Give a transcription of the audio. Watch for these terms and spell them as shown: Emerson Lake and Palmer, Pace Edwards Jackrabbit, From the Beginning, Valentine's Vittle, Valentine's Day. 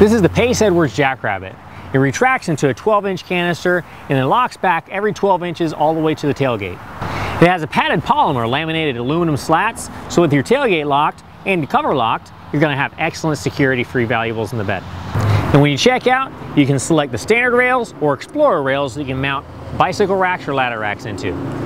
This is the Pace Edwards Jackrabbit. It retracts into a 12-inch canister and then locks back every 12 inches all the way to the tailgate. It has a padded polymer laminated aluminum slats, so with your tailgate locked and cover locked, you're going to have excellent security for your valuables in the bed. And when you check out, you can select the standard rails or Explorer rails that you can mount bicycle racks or ladder racks into.